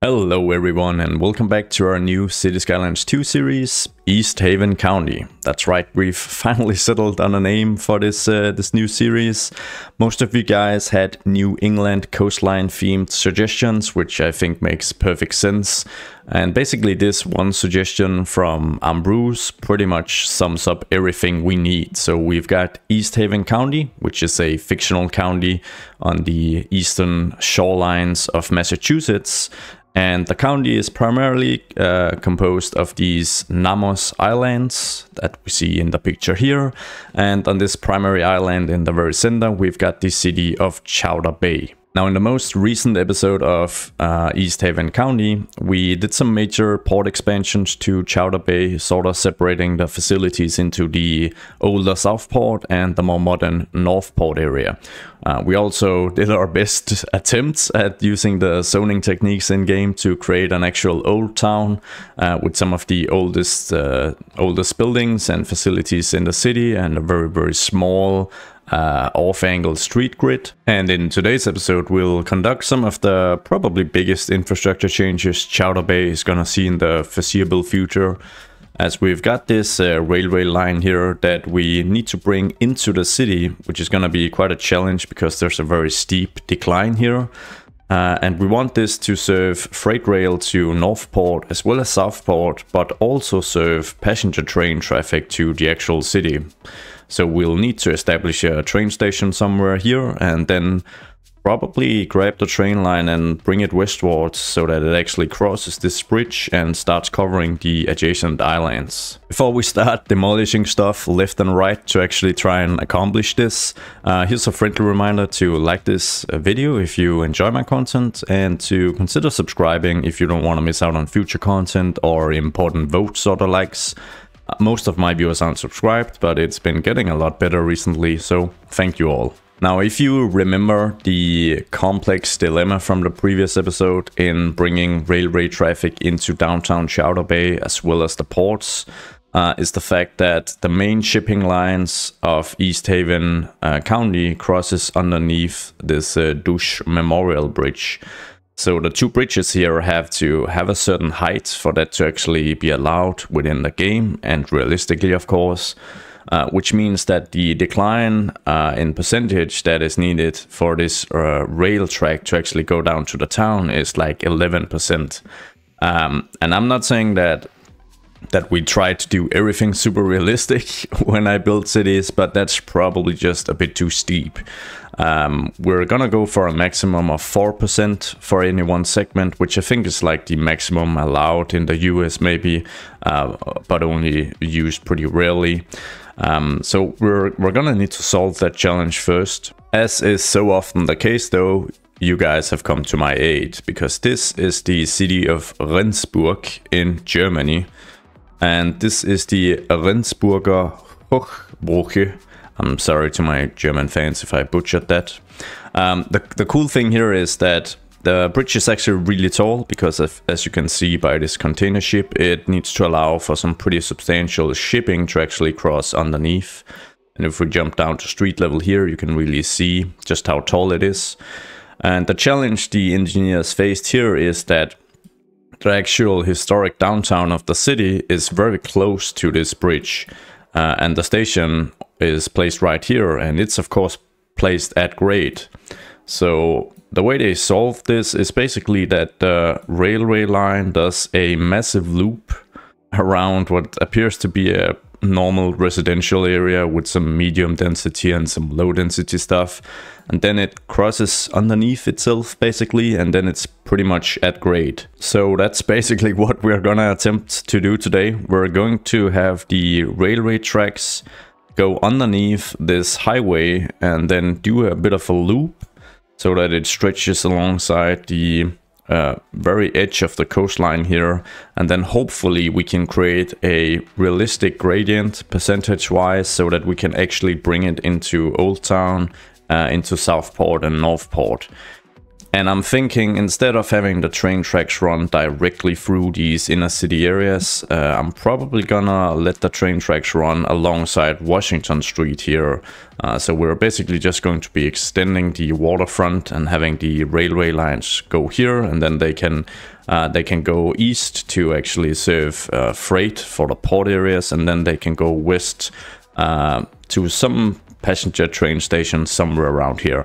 Hello everyone and welcome back to our new Cities Skylines 2 series, East Haven County. That's right, we've finally settled on a name for this new series. Most of you guys had New England coastline themed suggestions, which I think makes perfect sense. And basically this one suggestion from Ambrose pretty much sums up everything we need. So we've got East Haven County, which is a fictional county on the eastern shorelines of Massachusetts. And the county is primarily composed of these Namos Islands that we see in the picture here. And on this primary island in the very center, we've got the city of Chowder Bay. Now, in the most recent episode of East Haven County, we did some major port expansions to Chowder Bay, sort of separating the facilities into the older Southport and the more modern Northport area. We also did our best attempts at using the zoning techniques in-game to create an actual old town with some of the oldest buildings and facilities in the city and a very, very small off-angle street grid. And in today's episode, we'll conduct some of the probably biggest infrastructure changes Chowder Bay is gonna see in the foreseeable future, as we've got this railway line here that we need to bring into the city, which is gonna be quite a challenge because there's a very steep decline here. And we want this to serve freight rail to Northport as well as Southport, but also serve passenger train traffic to the actual city. So we'll need to establish a train station somewhere here and then probably grab the train line and bring it westwards so that it actually crosses this bridge and starts covering the adjacent islands. Before we start demolishing stuff left and right to actually try and accomplish this, here's a friendly reminder to like this video if you enjoy my content and to consider subscribing if you don't want to miss out on future content or important votes or the likes. Most of my viewers aren't subscribed, but it's been getting a lot better recently, so thank you all. Now, if you remember the complex dilemma from the previous episode in bringing railway traffic into downtown Chowder Bay as well as the ports, is the fact that the main shipping lines of East Haven County crosses underneath this Douche Memorial Bridge. So the two bridges here have to have a certain height for that to actually be allowed within the game and realistically, of course, which means that the decline in percentage that is needed for this rail track to actually go down to the town is like 11%. And I'm not saying that we try to do everything super realistic when I build cities, but that's probably just a bit too steep. We're gonna go for a maximum of 4% for any one segment, which I think is like the maximum allowed in the US maybe, but only used pretty rarely. So we're gonna need to solve that challenge first. As is so often the case though, you guys have come to my aid, because this is the city of Rendsburg in Germany. And this is the Rendsburger Hochbrücke. I'm sorry to my German fans if I butchered that. The cool thing here is that the bridge is actually really tall because, as you can see by this container ship, it needs to allow for some pretty substantial shipping to actually cross underneath. And if we jump down to street level here, you can really see just how tall it is. And the challenge the engineers faced here is that the actual historic downtown of the city is very close to this bridge, and the station is placed right here, and it's of course placed at grade. So the way they solve this is basically that the railway line does a massive loop around what appears to be a normal residential area with some medium density and some low density stuff, and then it crosses underneath itself basically, and then it's pretty much at grade. So that's basically what we're gonna attempt to do today. We're going to have the railway tracks go underneath this highway and then do a bit of a loop so that it stretches alongside the very edge of the coastline here, and then hopefully we can create a realistic gradient percentage wise so that we can actually bring it into Old Town, into Southport and Northport. And I'm thinking, instead of having the train tracks run directly through these inner city areas, I'm probably gonna let the train tracks run alongside Washington Street here. So we're basically just going to be extending the waterfront and having the railway lines go here, and then they can go east to actually serve freight for the port areas, and then they can go west to some passenger train station somewhere around here.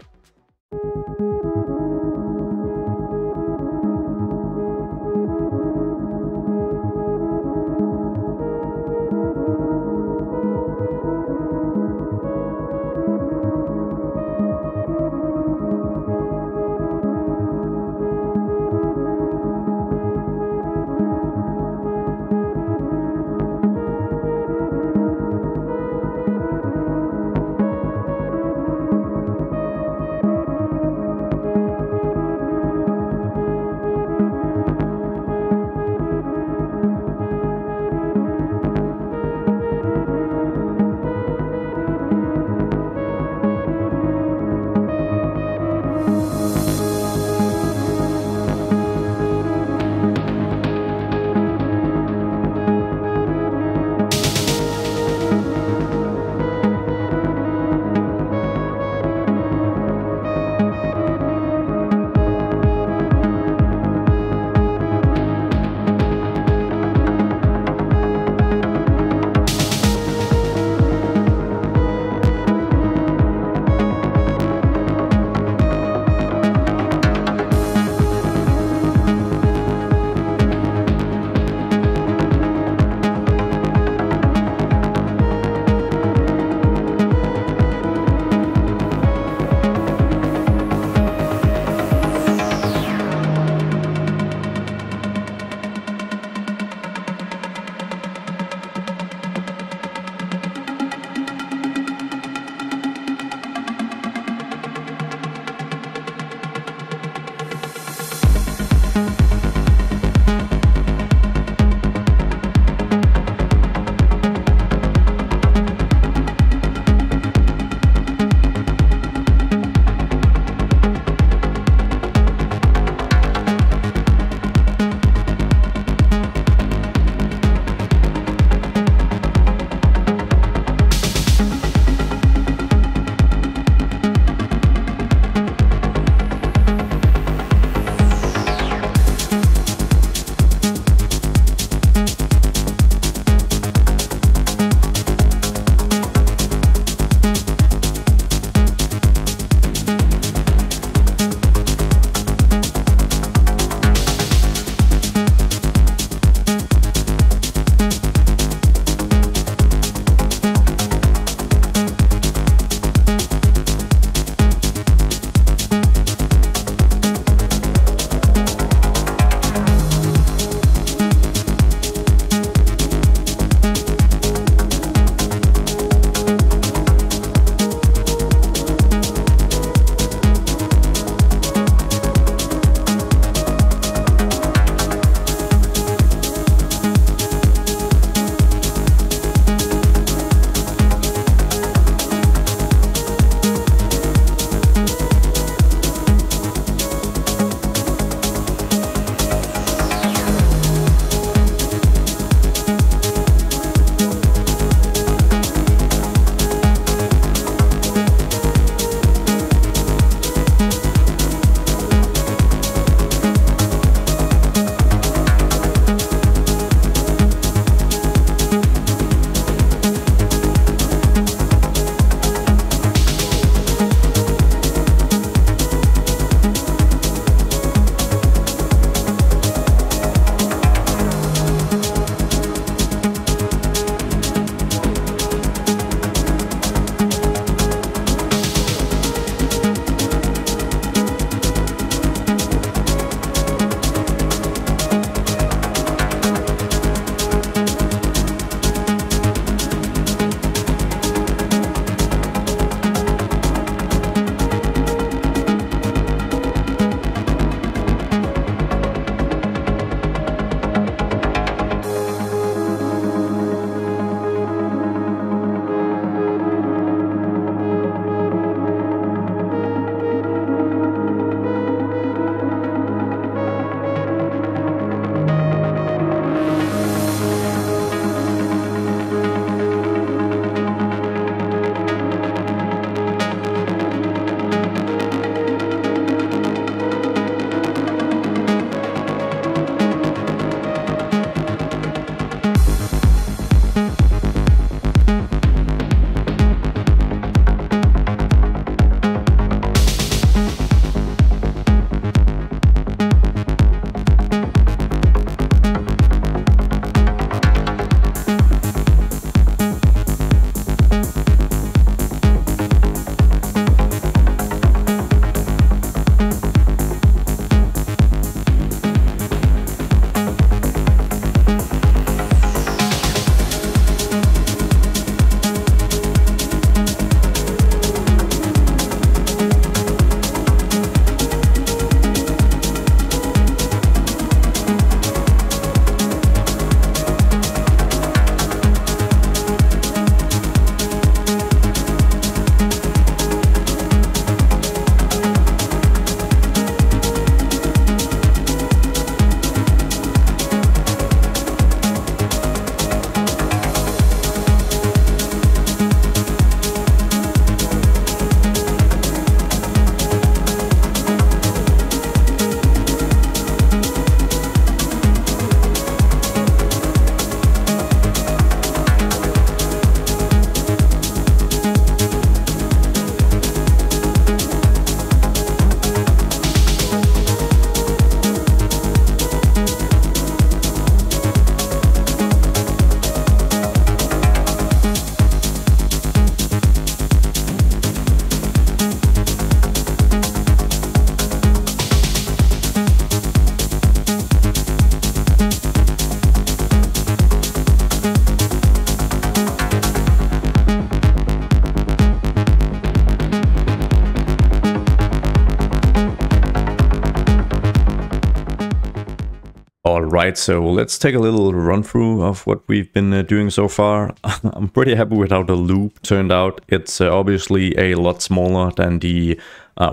Alright, so let's take a little run-through of what we've been doing so far. I'm pretty happy with how the loop turned out. It's obviously a lot smaller than the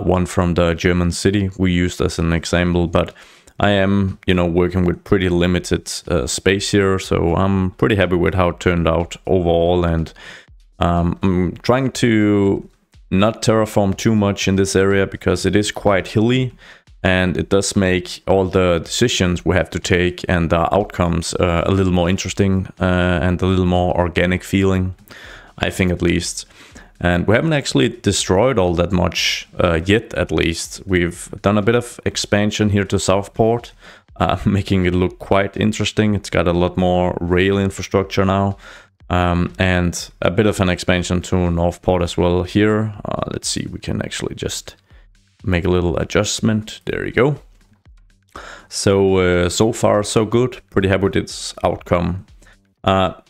one from the German city we used as an example, but I am, you know, working with pretty limited space here, so I'm pretty happy with how it turned out overall, and I'm trying to not terraform too much in this area because it is quite hilly. And it does make all the decisions we have to take and the outcomes a little more interesting and a little more organic feeling, I think, at least. And we haven't actually destroyed all that much yet, at least. We've done a bit of expansion here to Southport, making it look quite interesting. It's got a lot more rail infrastructure now. And a bit of an expansion to Northport as well here. Let's see, we can actually just make a little adjustment. There you go. So so far so good. Pretty happy with its outcome.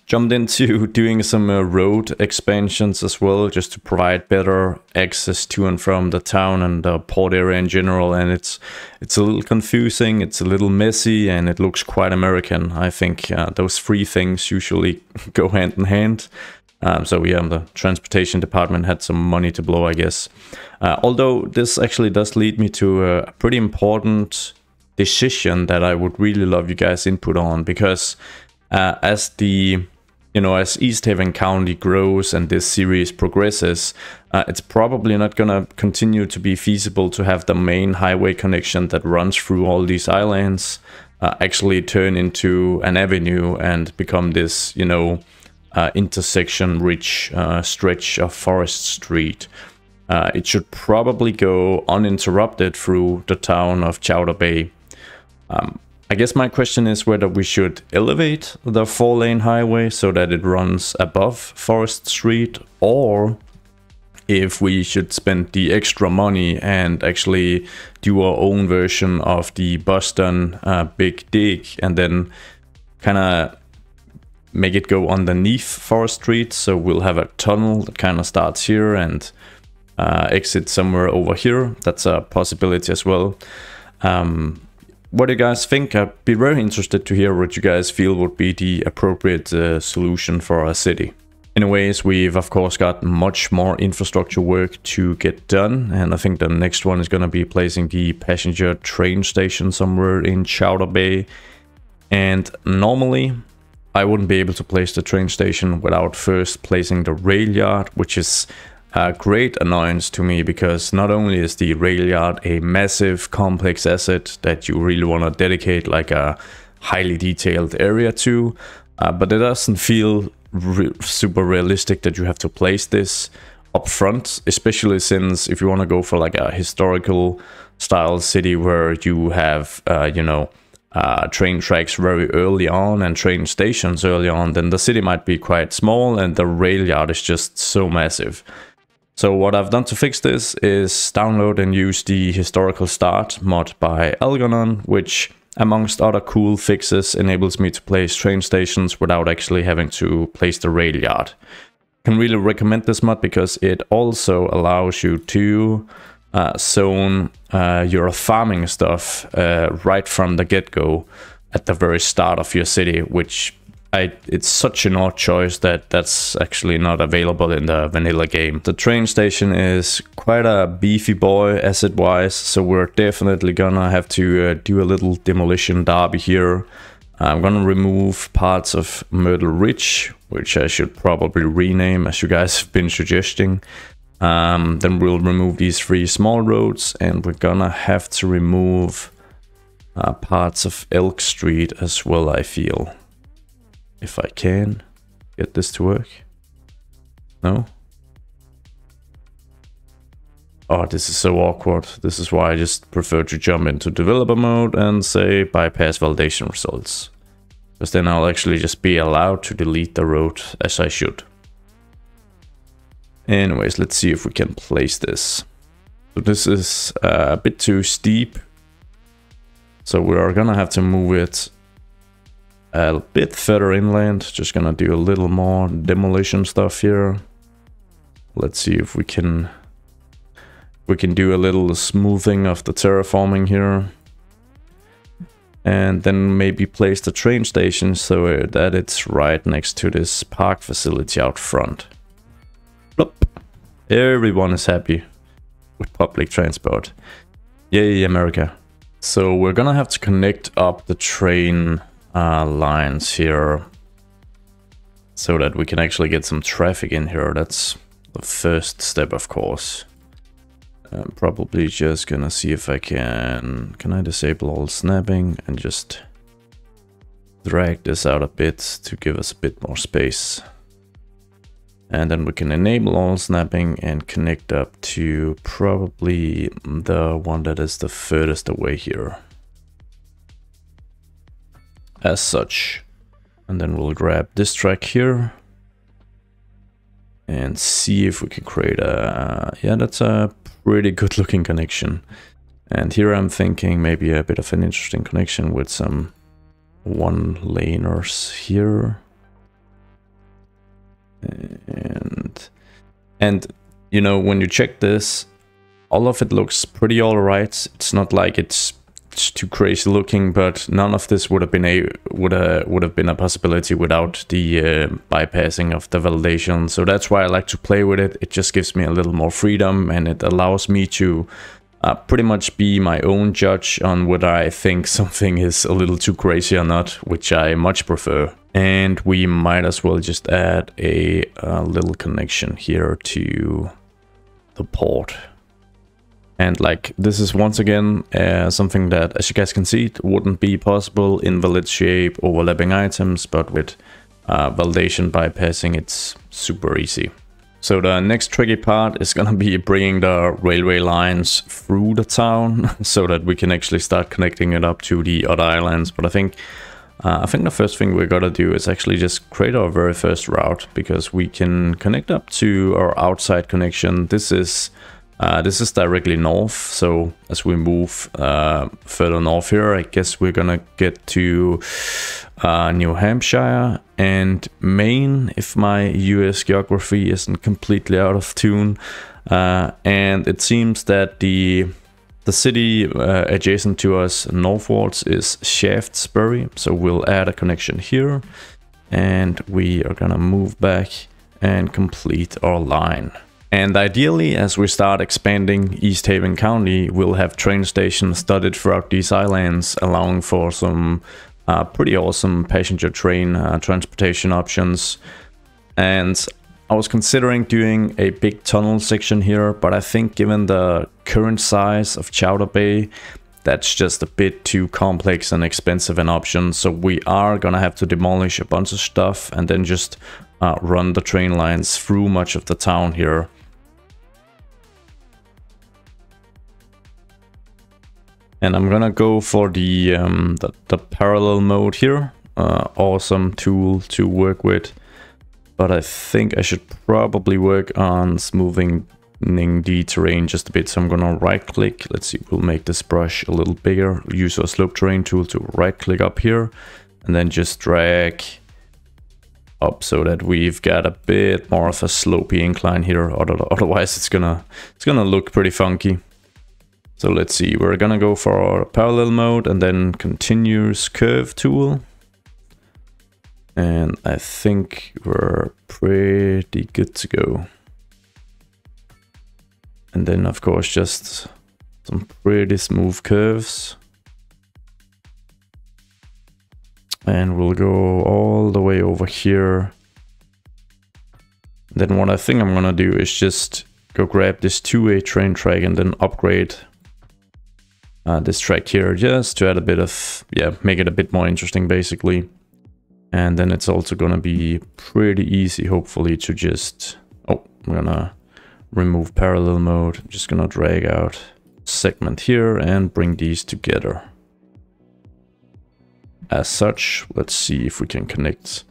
Jumped into doing some road expansions as well, just to provide better access to and from the town and the port area in general. And it's a little confusing, it's a little messy, and it looks quite American. I think those three things usually go hand in hand. So yeah, the transportation department had some money to blow, I guess. Although this actually does lead me to a pretty important decision that I would really love you guys' input on, because as East Haven County grows and this series progresses, it's probably not gonna continue to be feasible to have the main highway connection that runs through all these islands actually turn into an avenue and become this, you know, intersection-rich stretch of Forest Street. It should probably go uninterrupted through the town of Chowder Bay. I guess my question is whether we should elevate the 4-lane highway so that it runs above Forest Street, or if we should spend the extra money and actually do our own version of the Boston Big Dig and then kind of make it go underneath Forest Street, so we'll have a tunnel that kind of starts here and exits somewhere over here. That's a possibility as well. What do you guys think? I'd be very interested to hear what you guys feel would be the appropriate solution for our city. Anyways, we've of course got much more infrastructure work to get done, and I think the next one is going to be placing the passenger train station somewhere in Chowder Bay. And normally I wouldn't be able to place the train station without first placing the rail yard, which is a great annoyance to me, because not only is the rail yard a massive complex asset that you really want to dedicate like a highly detailed area to, but it doesn't feel super realistic that you have to place this up front, especially since if you want to go for like a historical style city where you have, you know, train tracks very early on and train stations early on, then the city might be quite small and the rail yard is just so massive. So what I've done to fix this is download and use the historical start mod by Algonon, which amongst other cool fixes enables me to place train stations without actually having to place the rail yard. I can really recommend this mod because it also allows you to zone your farming stuff right from the get-go at the very start of your city, which it's such an odd choice that that's actually not available in the vanilla game. The train station is quite a beefy boy asset-wise, so we're definitely gonna have to do a little demolition derby here. I'm gonna remove parts of Myrtle Ridge, which I should probably rename as you guys have been suggesting. Then we'll remove these three small roads, and we're gonna have to remove parts of Elk Street as well, I feel. If I can get this to work. No? Oh, this is so awkward. This is why I just prefer to jump into developer mode and say bypass validation results. Because then I'll actually just be allowed to delete the road as I should. Anyways, let's see if we can place this. So this is a bit too steep, so we are gonna have to move it a bit further inland. Just gonna do a little more demolition stuff here. Let's see if we can do a little smoothing of the terraforming here. and then maybe place the train station so that it's right next to this park facility out front. Plop. Everyone is happy with public transport. Yay, America. So we're gonna have to connect up the train lines here so that we can actually get some traffic in here. That's the first step, of course. I'm probably just gonna see if I can I disable all snapping and just drag this out a bit to give us a bit more space. And then we can enable all snapping and connect up to probably the one that is the furthest away here. As such. And then we'll grab this track here and see if we can create a... yeah, that's a pretty good looking connection. And here I'm thinking maybe a bit of an interesting connection with some one-laners here. And you know, when you check this, all of it looks pretty alright. It's not like it's too crazy looking, but none of this would have been a possibility without the bypassing of the validation. So that's why I like to play with it. It just gives me a little more freedom, and it allows me to pretty much be my own judge on whether I think something is a little too crazy or not, which I much prefer. And we might as well just add a little connection here to the port. And like, this is once again something that, as you guys can see, it wouldn't be possible in valid shape, overlapping items, but with validation bypassing, it's super easy. So the next tricky part is gonna be bringing the railway lines through the town so that we can actually start connecting it up to the other islands. But I think the first thing we gotta do is actually just create our very first route, because we can connect up to our outside connection. This is directly north, so as we move further north here, I guess we're gonna get to New Hampshire and Maine, if my US geography isn't completely out of tune. And it seems that the city adjacent to us northwards is Shaftesbury, so we'll add a connection here. And we are gonna move back and complete our line. And ideally, as we start expanding East Haven County, we'll have train stations studded throughout these islands, allowing for some pretty awesome passenger train transportation options. And I was considering doing a big tunnel section here, but I think given the current size of Chowder Bay, that's just a bit too complex and expensive an option. So we are gonna have to demolish a bunch of stuff and then just run the train lines through much of the town here. And I'm gonna go for the parallel mode here. Awesome tool to work with. But I think I should probably work on smoothing the terrain just a bit. So I'm gonna right click. Let's see, we'll make this brush a little bigger. Use our slope terrain tool to right click up here. And then just drag up so that we've got a bit more of a slopey incline here. Otherwise it's gonna look pretty funky. So let's see, we're gonna go for our parallel mode and then continuous curve tool. And I think we're pretty good to go. And then of course just some pretty smooth curves. And we'll go all the way over here. Then what I think I'm gonna do is just go grab this two-way train track and then upgrade this track here, just to add a bit of, yeah, make it a bit more interesting basically. And then it's also gonna be pretty easy, hopefully, to just, oh, I'm gonna remove parallel mode. I'm just gonna drag out segment here and bring these together. As such, let's see if we can connect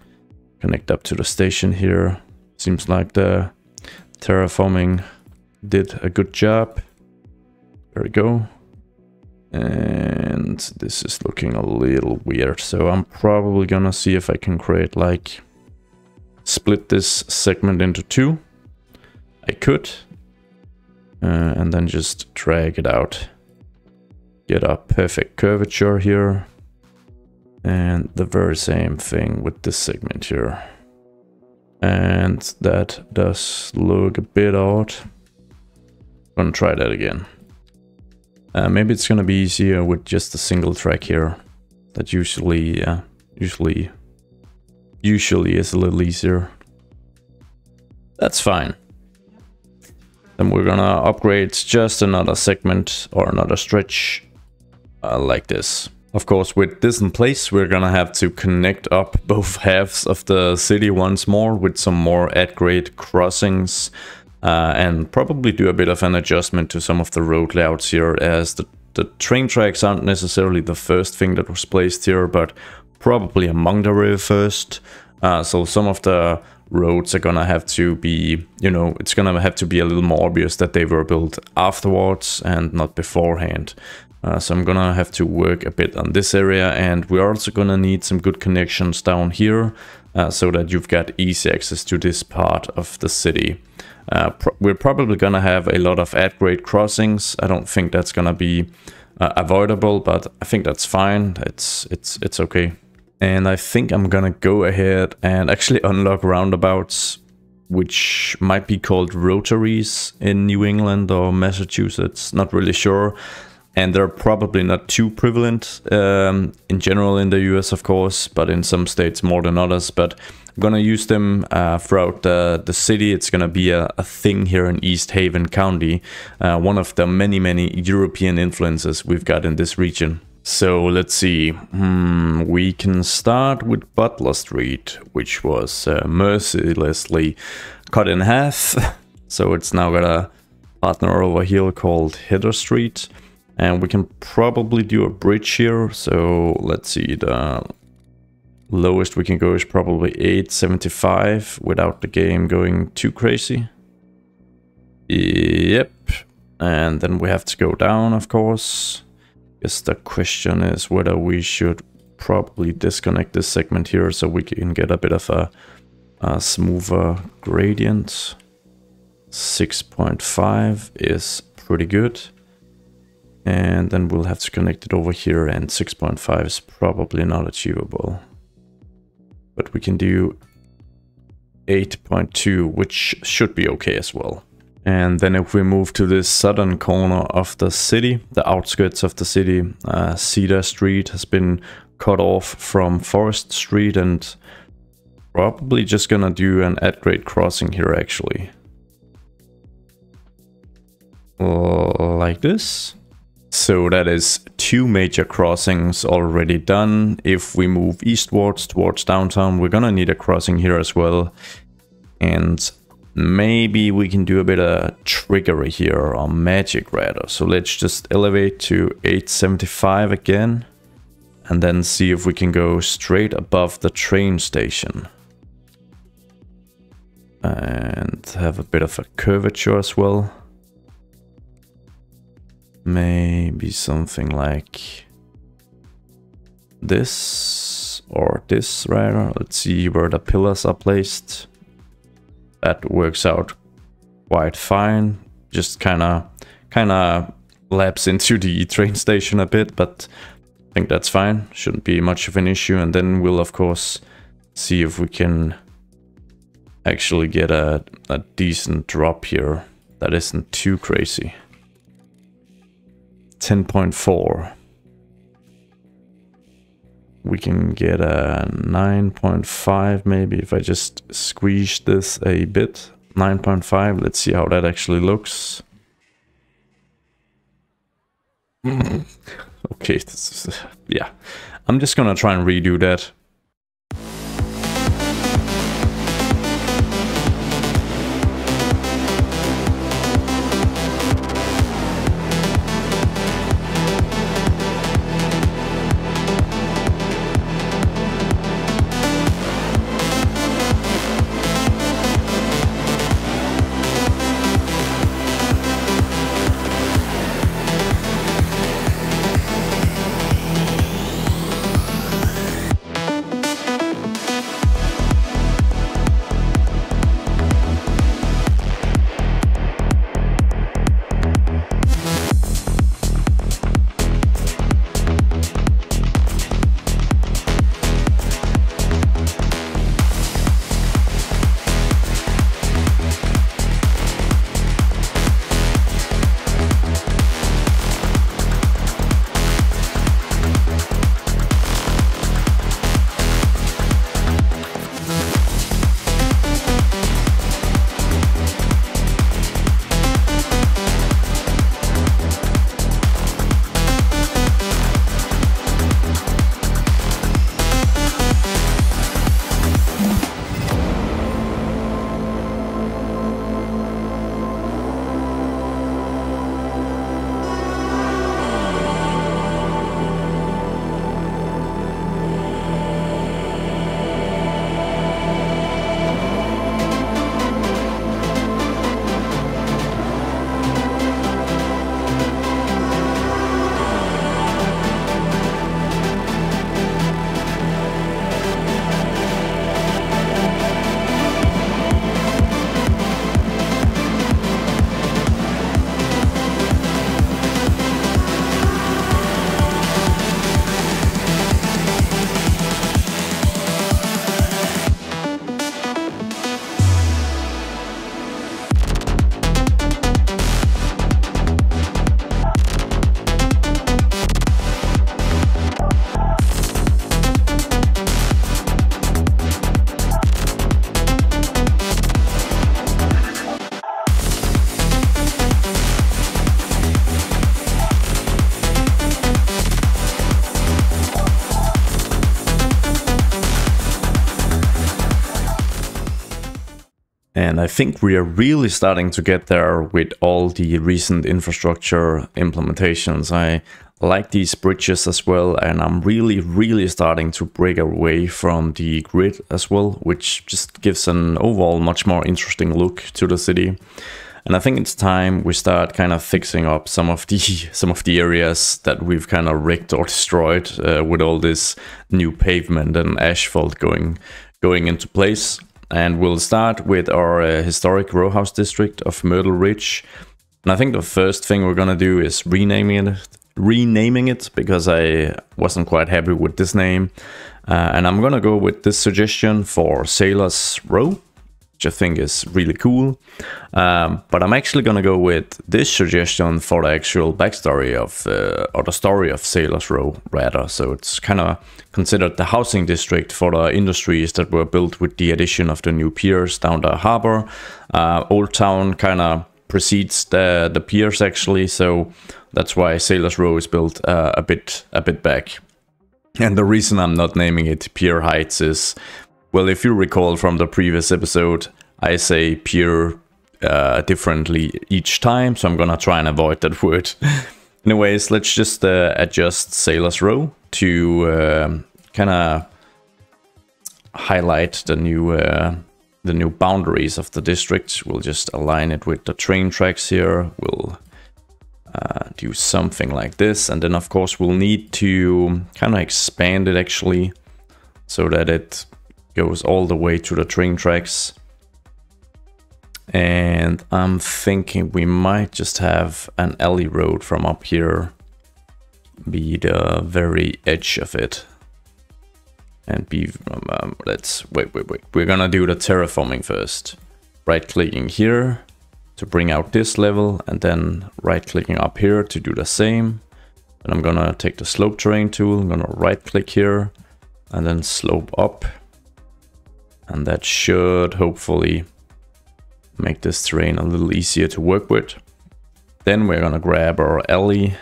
up to the station here. Seems like the terraforming did a good job. There we go. And this is looking a little weird, so I'm probably gonna see if I can create, like, split this segment into two. I could, and then just drag it out, get our perfect curvature here. And the very same thing with this segment here. And that does look a bit odd. I'm gonna try that again. Maybe it's gonna be easier with just a single track here. That usually is a little easier. That's fine. Then we're gonna upgrade just another segment or another stretch like this. Of course, with this in place, we're gonna have to connect up both halves of the city once more with some more at-grade crossings, and probably do a bit of an adjustment to some of the road layouts here, as the train tracks aren't necessarily the first thing that was placed here, but probably among the very first. So some of the roads are gonna have to be, you know, it's gonna have to be a little more obvious that they were built afterwards and not beforehand. So I'm gonna have to work a bit on this area, and we're also gonna need some good connections down here, so that you've got easy access to this part of the city. We're probably gonna have a lot of at-grade crossings. I don't think that's gonna be avoidable, but I think that's fine. It's okay. And I think I'm gonna go ahead and actually unlock roundabouts, which might be called rotaries in New England or Massachusetts, not really sure. And they're probably not too prevalent in general in the US, of course, but in some states more than others. But I'm gonna use them throughout the city. It's gonna be a thing here in East Haven County, one of the many European influences we've got in this region. So let's see, we can start with Butler Street, which was mercilessly cut in half. So it's now got a partner over here called Heather Street. And we can probably do a bridge here. So let's see, the lowest we can go is probably 875 without the game going too crazy. Yep. And then we have to go down, of course. Guess the question is whether we should probably disconnect this segment here so we can get a bit of a smoother gradient. 6.5 is pretty good. And then we'll have to connect it over here, and 6.5 is probably not achievable. But we can do 8.2, which should be okay as well. And then if we move to this southern corner of the city, the outskirts of the city, Cedar Street has been cut off from Forest Street, and probably just gonna do an at-grade crossing here actually. Like this. So that is two major crossings already done. If we move eastwards towards downtown, we're gonna need a crossing here as well. And maybe we can do a bit of trickery here, or magic rather. So let's just elevate to 875 again. And then see if we can go straight above the train station. And have a bit of a curvature as well. Maybe something like this, or this rather. Let's see where the pillars are placed. That works out quite fine. Just kind of laps into the train station a bit, but I think that's fine. Shouldn't be much of an issue. And then we'll of course see if we can actually get a decent drop here that isn't too crazy. 10.4. We can get a 9.5 maybe if I just squeeze this a bit. 9.5, let's see how that actually looks. Okay, this is, yeah. I'm just gonna try and redo that. And I think we are really starting to get there with all the recent infrastructure implementations. I like these bridges as well, and I'm really starting to break away from the grid as well, which just gives an overall much more interesting look to the city. And I think it's time we start kind of fixing up some of the areas that we've kind of wrecked or destroyed with all this new pavement and asphalt going into place. And we'll start with our historic row house district of Myrtle Ridge. And I think the first thing we're gonna do is renaming it because I wasn't quite happy with this name. And I'm gonna go with this suggestion for Sailor's Row, which I think is really cool. But I'm actually gonna go with this suggestion for the actual backstory of, or the story of Sailor's Row rather. So it's kind of considered the housing district for the industries that were built with the addition of the new piers down the harbor. Old Town kind of precedes the piers actually, so that's why Sailor's Row is built a bit back. And the reason I'm not naming it Pier Heights is, well, if you recall from the previous episode, I say pier differently each time, so I'm gonna try and avoid that word. Anyways, let's just adjust Sailor's Row to kind of highlight the new boundaries of the district. We'll just align it with the train tracks here. We'll do something like this, and then of course we'll need to kind of expand it actually so that it goes all the way to the train tracks. And I'm thinking we might just have an alley road from up here be the very edge of it, and be let's wait, we're gonna do the terraforming first. Right clicking here to bring out this level, and then right clicking up here to do the same. And I'm gonna take the slope terrain tool, I'm gonna right click here and then slope up. And that should hopefully make this terrain a little easier to work with. Then we're gonna grab our alley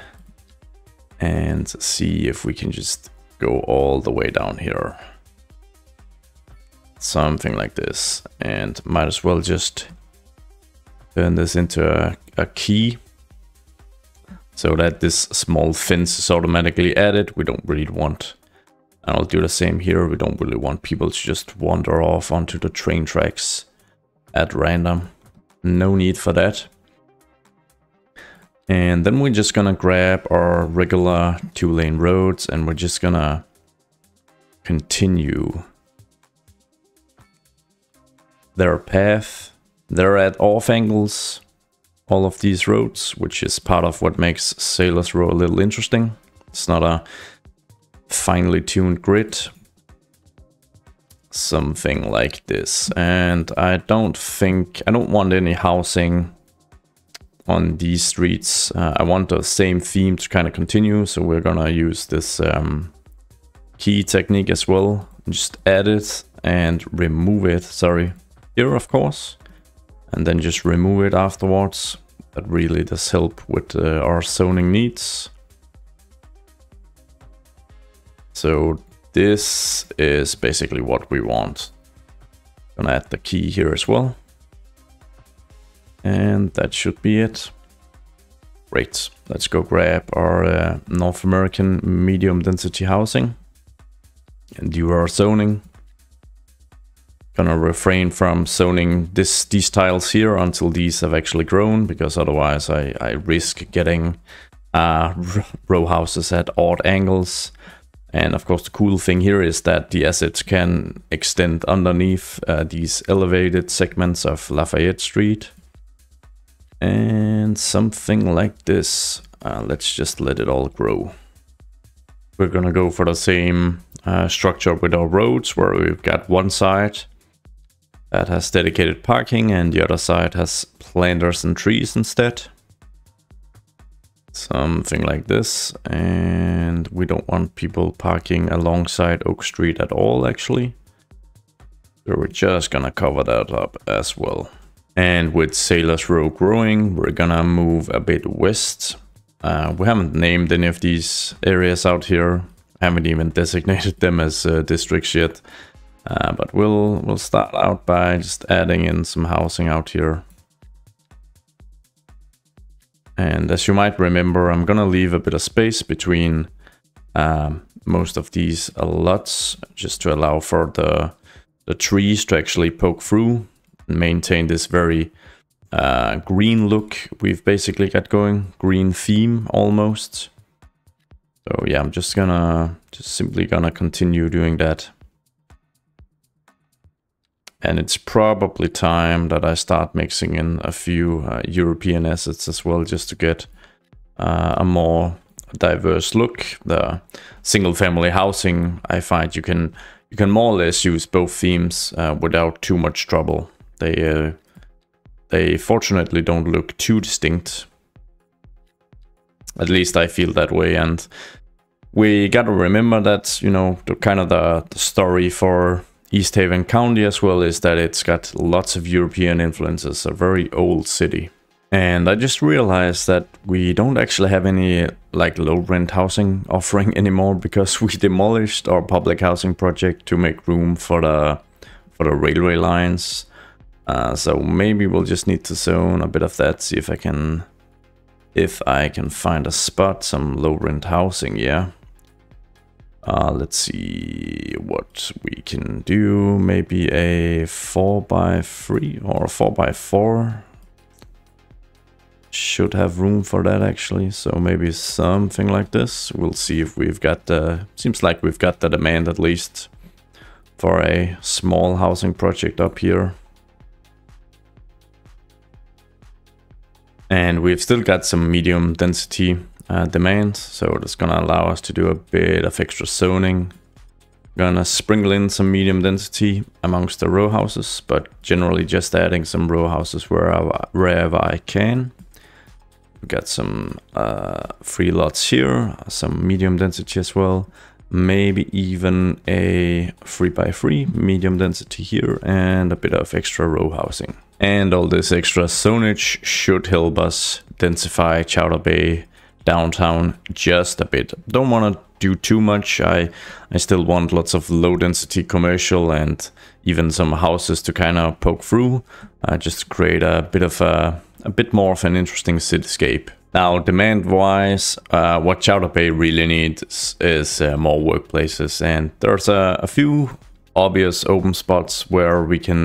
and see if we can just go all the way down here. Something like this. And might as well just turn this into a key so that this small fence is automatically added. We don't really want. And I'll do the same here. We don't really want people to just wander off onto the train tracks at random. No need for that. And then we're just gonna grab our regular two-lane roads, and we're just gonna continue their path. They're at off angles, all of these roads, which is part of what makes Sailor's Row a little interesting. It's not a finely tuned grid, something like this. And I don't want any housing on these streets. I want the same theme to kind of continue, so we're gonna use this key technique as well. Just add it and remove it, sorry, here of course, and then just remove it afterwards. That really does help with our zoning needs. So this is basically what we want. Gonna add the key here as well. And that should be it. Great. Let's go grab our North American medium density housing and do our zoning. Gonna refrain from zoning these tiles here until these have actually grown, because otherwise I risk getting row houses at odd angles. And of course the cool thing here is that the assets can extend underneath these elevated segments of Lafayette Street. And something like this. Let's just let it all grow. We're gonna go for the same structure with our roads, where we've got one side that has dedicated parking and the other side has planters and trees instead. Something like this. And we don't want people parking alongside Oak Street at all actually, so we're just gonna cover that up as well. And with Sailor's Row growing, we're gonna move a bit west. We haven't named any of these areas out here, haven't even designated them as districts yet. But we'll start out by just adding in some housing out here. And as you might remember, I'm gonna leave a bit of space between most of these lots, just to allow for the trees to actually poke through and maintain this very green look we've basically got going, green theme almost. So yeah, I'm just simply gonna continue doing that. And it's probably time that I start mixing in a few European assets as well, just to get a more diverse look. The single-family housing, I find you can more or less use both themes without too much trouble. They fortunately don't look too distinct. At least I feel that way. And we gotta remember that, you know, the story for East Haven County as well is that it's got lots of European influences, a very old city. And I just realized that we don't actually have any like low rent housing offering anymore, because we demolished our public housing project to make room for the railway lines. So maybe we'll just need to zone a bit of that, see if I can find a spot, some low rent housing, yeah. Let's see what we can do. Maybe a 4x3 or a 4x4 should have room for that actually. So maybe something like this. We'll see if we've got the, seems like we've got the demand at least for a small housing project up here. And we've still got some medium density demand, so that's gonna allow us to do a bit of extra zoning. Gonna sprinkle in some medium density amongst the row houses, but generally just adding some row houses wherever I can. We got some free lots here, some medium density as well, maybe even a 3x3 medium density here, and a bit of extra row housing. And all this extra zonage should help us densify Chowder Bay downtown just a bit. Don't want to do too much. I still want lots of low density commercial and even some houses to kind of poke through, just create a bit more of an interesting cityscape. Now, demand wise, what Chowder Bay really needs is more workplaces, and there's a few obvious open spots where we can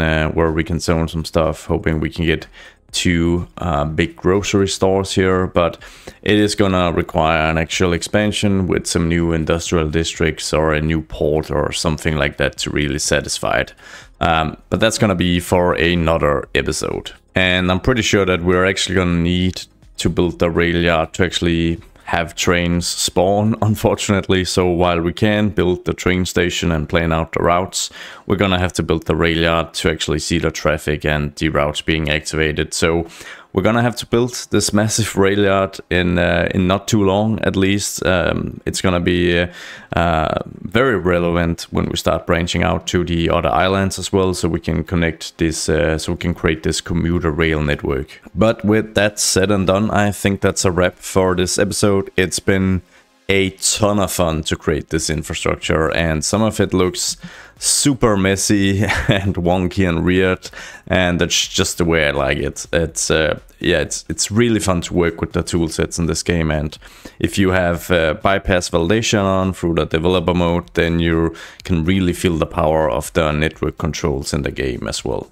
zone some stuff, hoping we can get two big grocery stores here, but it is gonna require an actual expansion with some new industrial districts or a new port or something like that to really satisfy it. But that's gonna be for another episode. And I'm pretty sure that we're actually gonna need to build the rail yard to actually have trains spawn, unfortunately. So while we can build the train station and plan out the routes, we're gonna have to build the rail yard to actually see the traffic and the routes being activated. So we're gonna have to build this massive rail yard in not too long, at least. It's gonna be very relevant when we start branching out to the other islands as well, so we can connect this, so we can create this commuter rail network. But with that said and done, I think that's a wrap for this episode. It's been a ton of fun to create this infrastructure, and some of it looks super messy and wonky and weird, and that's just the way I like it. It's yeah, it's really fun to work with the tool sets in this game, and if you have bypass validation on through the developer mode, then you can really feel the power of the network controls in the game as well.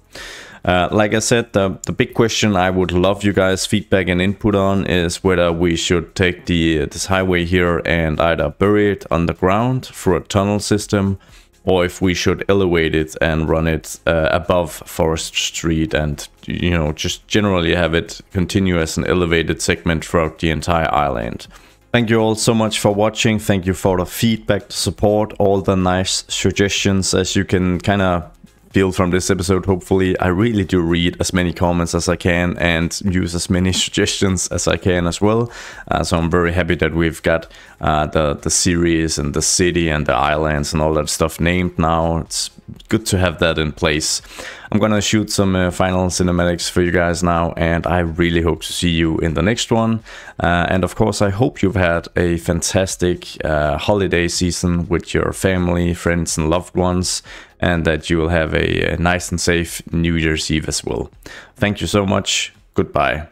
Like I said, the big question I would love you guys' feedback and input on is whether we should take this highway here and either bury it underground through a tunnel system, or if we should elevate it and run it above Forest Street, and you know, just generally have it continue as an elevated segment throughout the entire island. Thank you all so much for watching. Thank you for the feedback, the support, all the nice suggestions, as you can kind of feel from this episode. Hopefully I really do read as many comments as I can and use as many suggestions as I can as well. So I'm very happy that we've got the series and the city and the islands and all that stuff named now. It's good to have that in place. I'm gonna shoot some final cinematics for you guys now, and I really hope to see you in the next one. And of course, I hope you've had a fantastic holiday season with your family, friends and loved ones, and that you will have a nice and safe New Year's Eve as well. Thank you so much. Goodbye.